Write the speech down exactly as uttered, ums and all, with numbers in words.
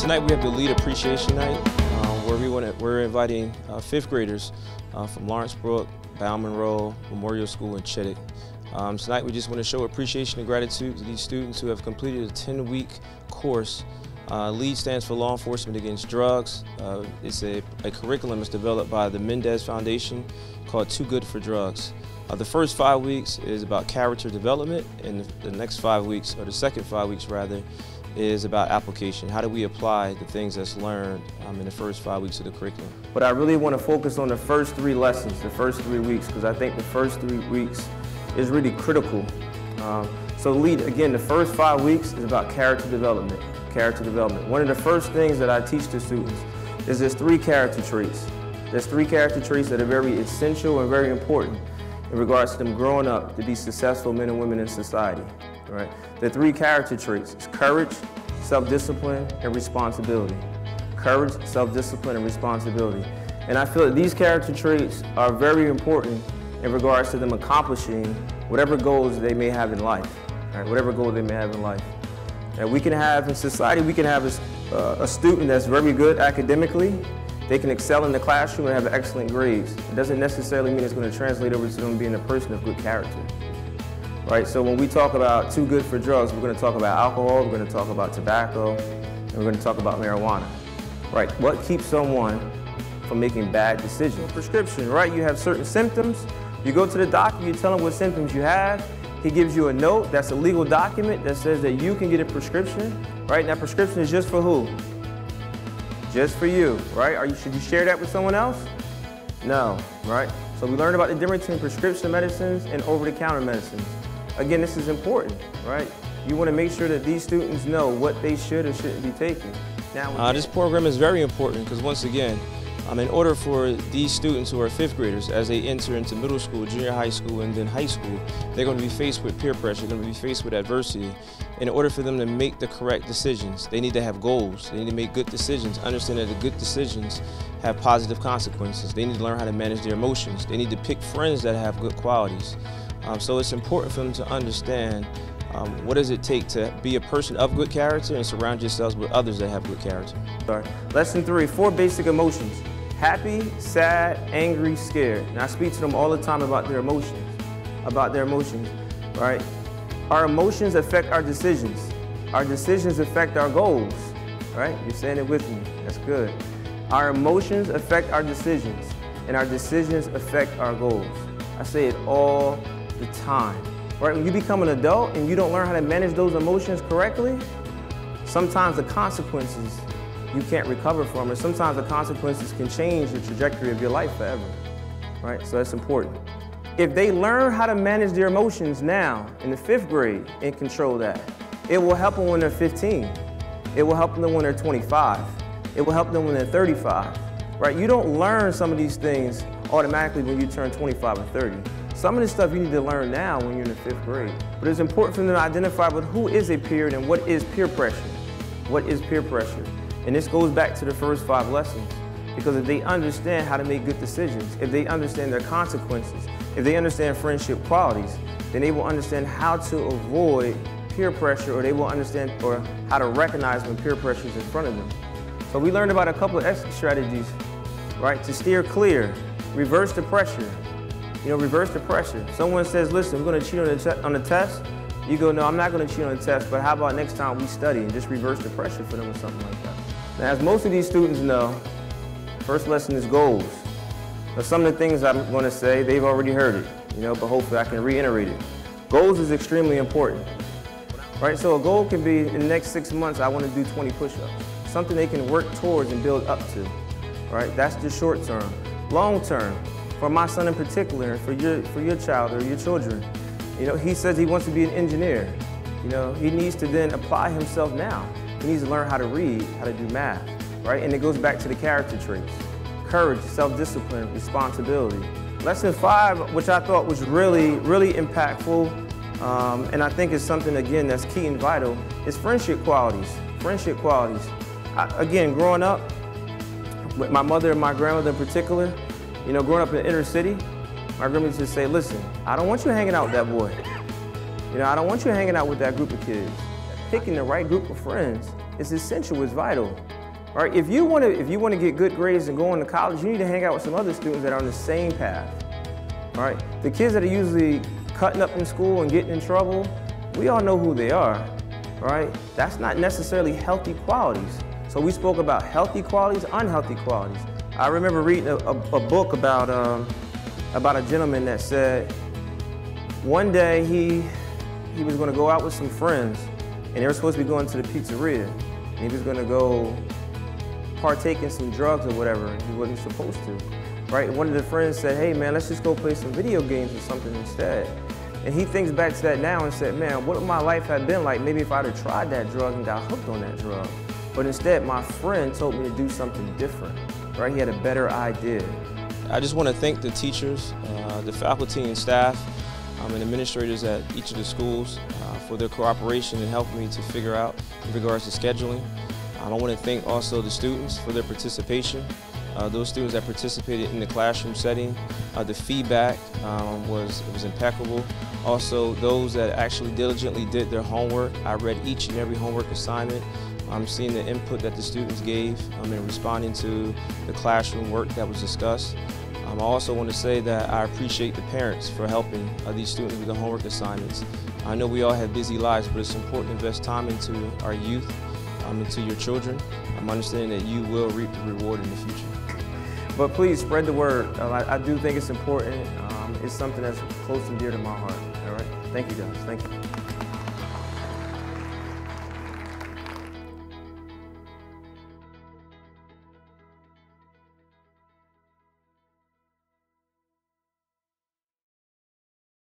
Tonight we have the Lead Appreciation Night, uh, where we wanna, we're inviting uh, fifth graders uh, from Lawrence Brook, Bound Monroe, Memorial School, and Chittick. Um, tonight we just want to show appreciation and gratitude to these students who have completed a ten-week course. Uh, LEAD stands for Law Enforcement Against Drugs. Uh, it's a, a curriculum that's developed by the Mendez Foundation called Too Good for Drugs. Uh, the first five weeks is about character development, and the, the next five weeks, or the second five weeks rather, is about application. How do we apply the things that's learned um, in the first five weeks of the curriculum? But I really want to focus on the first three lessons, the first three weeks, because I think the first three weeks is really critical. Um, so LEAD, again, the first five weeks is about character development, character development. One of the first things that I teach the students is there's three character traits. There's three character traits that are very essential and very important in regards to them growing up to be successful men and women in society. Right? The three character traits is courage, self-discipline, and responsibility. Courage, self-discipline, and responsibility. And I feel that these character traits are very important in regards to them accomplishing whatever goals they may have in life, right? Whatever goal they may have in life. And we can have in society, we can have a, uh, a student that's very good academically. They can excel in the classroom and have excellent grades. It doesn't necessarily mean it's going to translate over to them being a person of good character, right? So when we talk about Too Good for Drugs, we're going to talk about alcohol, we're going to talk about tobacco, and we're going to talk about marijuana, right? What keeps someone from making bad decisions? Prescription, right? You have certain symptoms. You go to the doctor, you tell him what symptoms you have. He gives you a note, that's a legal document that says that you can get a prescription, right? And that prescription is just for who? Just for you, right? Are you, should you share that with someone else? No, right? So we learned about the difference between prescription medicines and over-the-counter medicines. Again, this is important, right? You want to make sure that these students know what they should or shouldn't be taking. Now, uh, this program is very important because, once again, Um, in order for these students who are fifth graders, as they enter into middle school, junior high school, and then high school, they're going to be faced with peer pressure, they're going to be faced with adversity. In order for them to make the correct decisions, they need to have goals, they need to make good decisions, understand that the good decisions have positive consequences. They need to learn how to manage their emotions. They need to pick friends that have good qualities. Um, so it's important for them to understand Um, what does it take to be a person of good character and surround yourselves with others that have good character. Sorry. Lesson three, four basic emotions. Happy, sad, angry, scared. And I speak to them all the time about their emotions, about their emotions, right? Our emotions affect our decisions. Our decisions affect our goals, right? You're saying it with me, that's good. Our emotions affect our decisions, and our decisions affect our goals. I say it all the time. Right? When you become an adult and you don't learn how to manage those emotions correctly, sometimes the consequences you can't recover from, or sometimes the consequences can change the trajectory of your life forever, right? So that's important. If they learn how to manage their emotions now in the fifth grade and control that, it will help them when they're fifteen. It will help them when they're twenty-five. It will help them when they're thirty-five, right? You don't learn some of these things automatically when you turn twenty-five or thirty. Some of this stuff you need to learn now when you're in the fifth grade. But it's important for them to identify with who is a peer and what is peer pressure. What is peer pressure? And this goes back to the first five lessons. Because if they understand how to make good decisions, if they understand their consequences, if they understand friendship qualities, then they will understand how to avoid peer pressure, or they will understand or how to recognize when peer pressure is in front of them. So we learned about a couple of exit strategies, right? To steer clear, reverse the pressure. You know, reverse the pressure. Someone says, listen, we're going to cheat on the, on the test. You go, no, I'm not going to cheat on the test, but how about next time we study, and just reverse the pressure for them or something like that. Now, as most of these students know, first lesson is goals. Now, some of the things I'm going to say, they've already heard it, you know, but hopefully I can reiterate it. Goals is extremely important, right? So a goal can be, in the next six months, I want to do twenty push-ups, something they can work towards and build up to, right? That's the short term. Long term, for my son in particular, for your, for your child or your children, you know, he says he wants to be an engineer. You know, he needs to then apply himself now. He needs to learn how to read, how to do math, right? And it goes back to the character traits. Courage, self-discipline, responsibility. Lesson five, which I thought was really, really impactful, um, and I think is something, again, that's key and vital, is friendship qualities, friendship qualities. I, again, growing up, with my mother and my grandmother in particular, you know, growing up in the inner city, my grandma used to say, listen, I don't want you hanging out with that boy. You know, I don't want you hanging out with that group of kids. Picking the right group of friends It's essential, it's vital. All right, if you want to if you want to get good grades and go into college, you need to hang out with some other students that are on the same path. All right, the kids that are usually cutting up in school and getting in trouble, we all know who they are. All right, that's not necessarily healthy qualities. So we spoke about healthy qualities, unhealthy qualities. I remember reading a, a, a book about um, about a gentleman that said one day he he was going to go out with some friends, and they were supposed to be going to the pizzeria, and he was going to go partake in some drugs or whatever, he wasn't supposed to, right? One of the friends said, hey man, let's just go play some video games or something instead. And he thinks back to that now and said, man, what would my life have been like maybe if I'd have tried that drug and got hooked on that drug? But instead, my friend told me to do something different, right? He had a better idea. I just want to thank the teachers, uh, the faculty and staff, um, and administrators at each of the schools uh, for their cooperation and helping me to figure out in regards to scheduling. I want to thank also the students for their participation. Uh, those students that participated in the classroom setting, uh, the feedback um, was, was impeccable. Also, those that actually diligently did their homework. I read each and every homework assignment. I'm um, seeing the input that the students gave um, in responding to the classroom work that was discussed. Um, I also want to say that I appreciate the parents for helping uh, these students with the homework assignments. I know we all have busy lives, but it's important to invest time into our youth. Um, and to your children, I'm understanding that you will reap the reward in the future. But please spread the word. Uh, I, I do think it's important. Um, it's something that's close and dear to my heart. All right. Thank you, guys. Thank you.